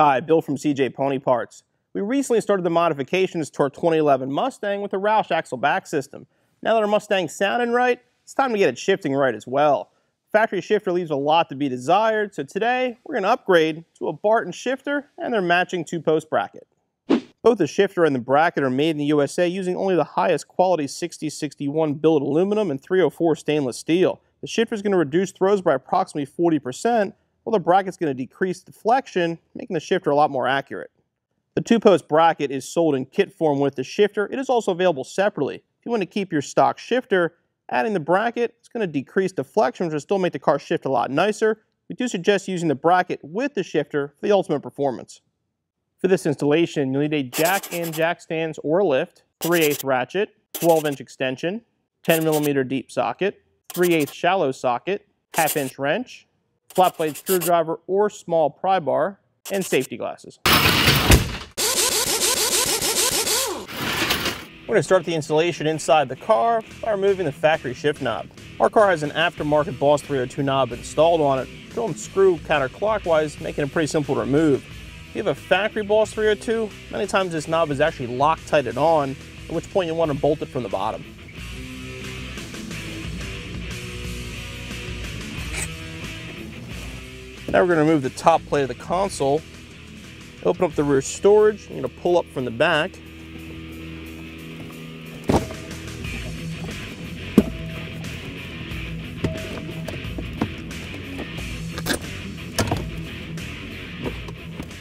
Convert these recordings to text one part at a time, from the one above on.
Hi, Bill from CJ Pony Parts. We recently started the modifications to our 2011 Mustang with the Roush axle back system. Now that our Mustang's sounding right, it's time to get it shifting right as well. Factory shifter leaves a lot to be desired, so today we're going to upgrade to a Barton shifter and their matching two-post bracket. Both the shifter and the bracket are made in the USA using only the highest quality 6061 billet aluminum and 304 stainless steel. The shifter is going to reduce throws by approximately 40%. Well, the bracket's going to decrease deflection, making the shifter a lot more accurate. The two-post bracket is sold in kit form with the shifter. It is also available separately. If you want to keep your stock shifter, adding the bracket is going to decrease deflection, which will still make the car shift a lot nicer. We do suggest using the bracket with the shifter for the ultimate performance. For this installation, you'll need a jack and jack stands or lift, 3/8 ratchet, 12-inch extension, 10 mm deep socket, 3/8 shallow socket, 1/2-inch wrench, flat blade screwdriver or small pry bar, and safety glasses. We're going to start the installation inside the car by removing the factory shift knob. Our car has an aftermarket Boss 302 knob installed on it, which will unscrew counterclockwise, making it pretty simple to remove. If you have a factory Boss 302, many times this knob is actually Loctited on, at which point you want to bolt it from the bottom. Now we're going to remove the top plate of the console, open up the rear storage, you're going to pull up from the back.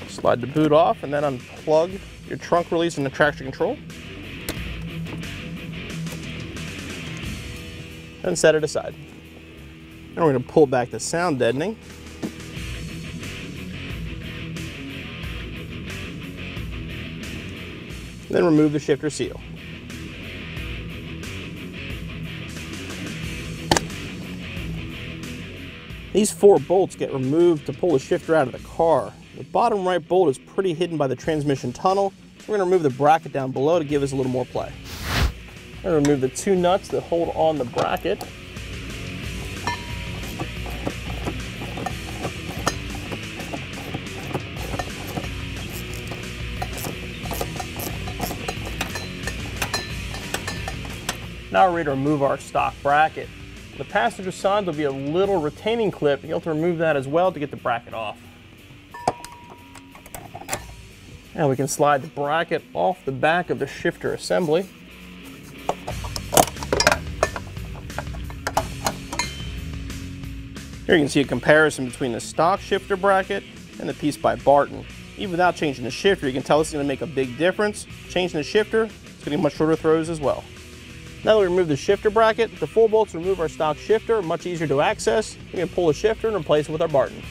Slide the boot off and then unplug your trunk release and the traction control. Then set it aside. Now we're going to pull back the sound deadening. Then remove the shifter seal. These four bolts get removed to pull the shifter out of the car. The bottom right bolt is pretty hidden by the transmission tunnel. We're going to remove the bracket down below to give us a little more play. We're going to remove the two nuts that hold on the bracket. Now we're ready to remove our stock bracket. The passenger side there'll be a little retaining clip, and you'll have to remove that as well to get the bracket off. Now we can slide the bracket off the back of the shifter assembly. Here you can see a comparison between the stock shifter bracket and the piece by Barton. Even without changing the shifter, you can tell this is going to make a big difference. Changing the shifter, it's going to be much shorter throws as well. Now that we remove the shifter bracket, the full bolts remove our stock shifter, much easier to access. We can pull the shifter and replace it with our Barton.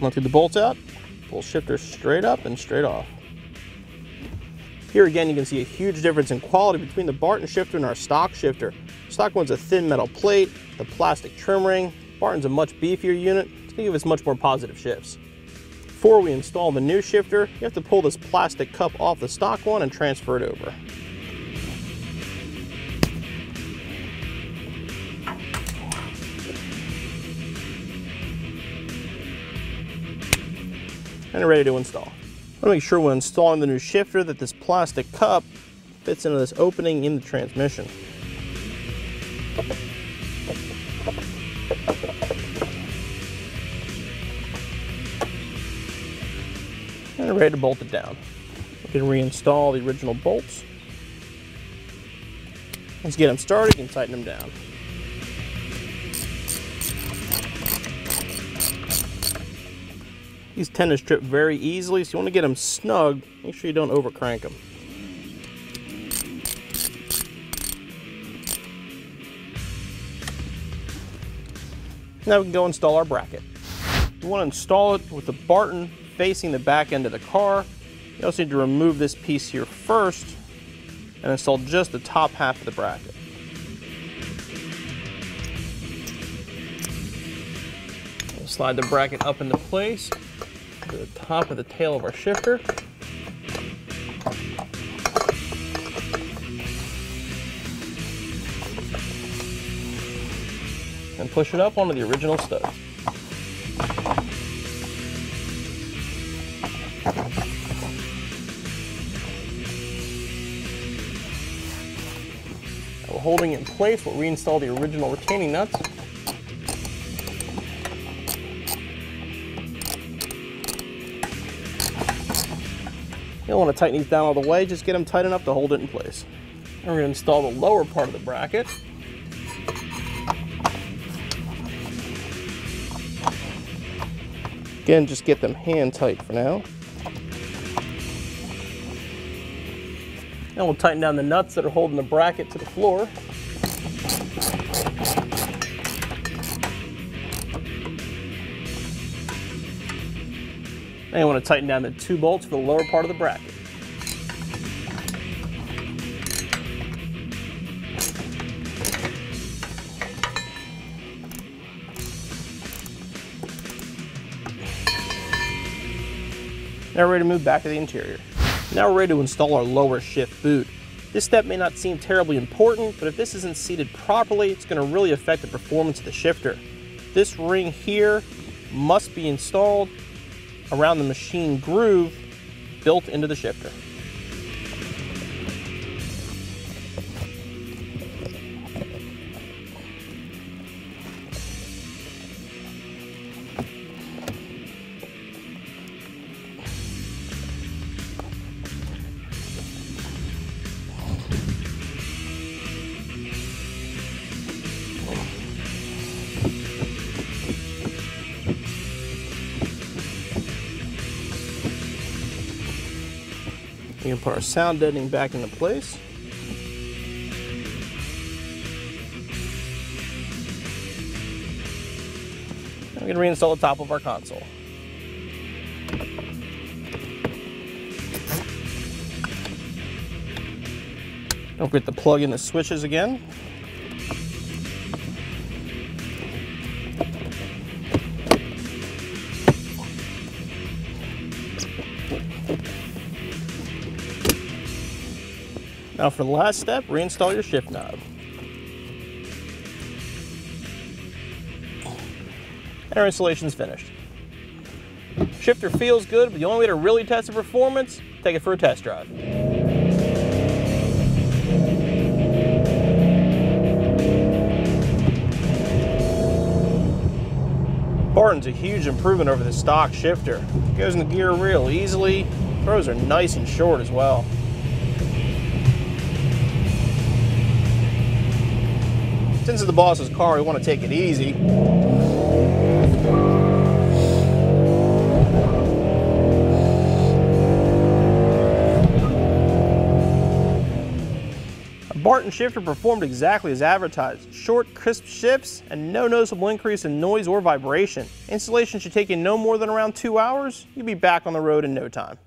Run through the bolts out, pull shifter straight up and straight off. Here again, you can see a huge difference in quality between the Barton shifter and our stock shifter. Stock one's a thin metal plate, the plastic trim ring. Barton's a much beefier unit. It's going to give us much more positive shifts. Before we install the new shifter, you have to pull this plastic cup off the stock one and transfer it over. And we're ready to install. I want to make sure when installing the new shifter that this plastic cup fits into this opening in the transmission. And we're ready to bolt it down. We can reinstall the original bolts. Once you get them started, you can tighten them down. These tend to strip very easily, so you want to get them snug. Make sure you don't over crank them. Now we can go install our bracket. You want to install it with the Barton facing the back end of the car. You also need to remove this piece here first. and install just the top half of the bracket. We'll slide the bracket up into place to the top of the tail of our shifter. And push it up onto the original studs. Now, holding it in place, we'll reinstall the original retaining nuts. You'll want to tighten these down all the way, just get them tight enough to hold it in place. And we're going to install the lower part of the bracket. Again, just get them hand tight for now. And we'll tighten down the nuts that are holding the bracket to the floor. And you want to tighten down the two bolts for the lower part of the bracket. Now we're ready to move back to the interior. Now we're ready to install our lower shift boot. This step may not seem terribly important, but if this isn't seated properly, it's going to really affect the performance of the shifter. This ring here must be installed around the machine groove built into the shifter. We can put our sound deadening back into place. And we can reinstall the top of our console. Don't forget to plug in the switches again. Now for the last step, reinstall your shift knob. And our installation's finished. Shifter feels good, but the only way to really test the performance, take it for a test drive. Barton's a huge improvement over the stock shifter. It goes in the gear real easily. Throws are nice and short as well. Since it's the boss's car, we want to take it easy. A Barton shifter performed exactly as advertised. Short, crisp shifts and no noticeable increase in noise or vibration. Installation should take you no more than around 2 hours. You'll be back on the road in no time.